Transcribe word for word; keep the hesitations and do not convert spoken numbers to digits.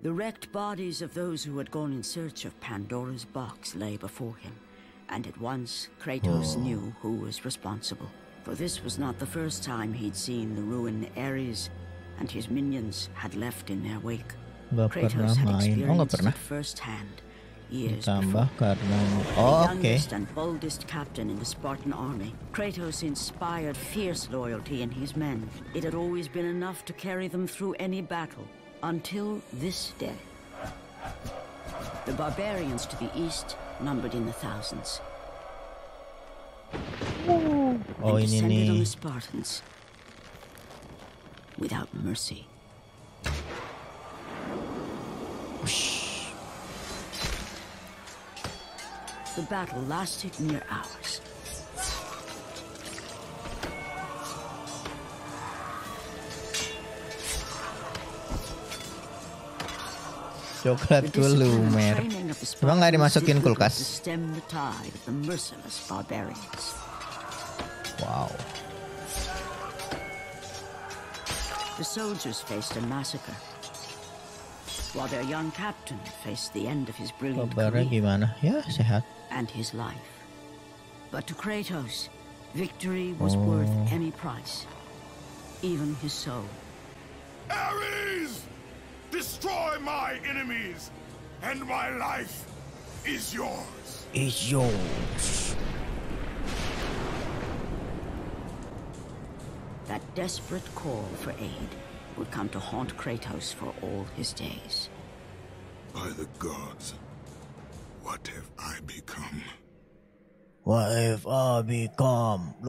The wrecked bodies of those who had gone in search of Pandora's box lay before him, and at once Kratos oh. knew who was responsible. For this was not the first time he'd seen the ruined Ares, and his minions had left in their wake. Kratos had experienced it firsthand years before. Oh, the youngest okay. and boldest captain in the Spartan Army, Kratos inspired fierce loyalty in his men. It had always been enough to carry them through any battle, until this day. The barbarians to the east numbered in the thousands. Oh, and descended on the Spartans without mercy. The battle lasted near hours. Coklat dulu, Mer. Emang nggak dimasukin kulkas? Wow. The soldiers faced a massacre, while their young captain faced the end of his brilliant career. Gimana? Ya, sehat. And his life. But to Kratos, victory was oh. worth any price, even his soul. Ares, destroy my enemies, and my life is yours. Is yours. That desperate call for aid would come to haunt Kratos for all his days. By the gods. What have I become? What have I become?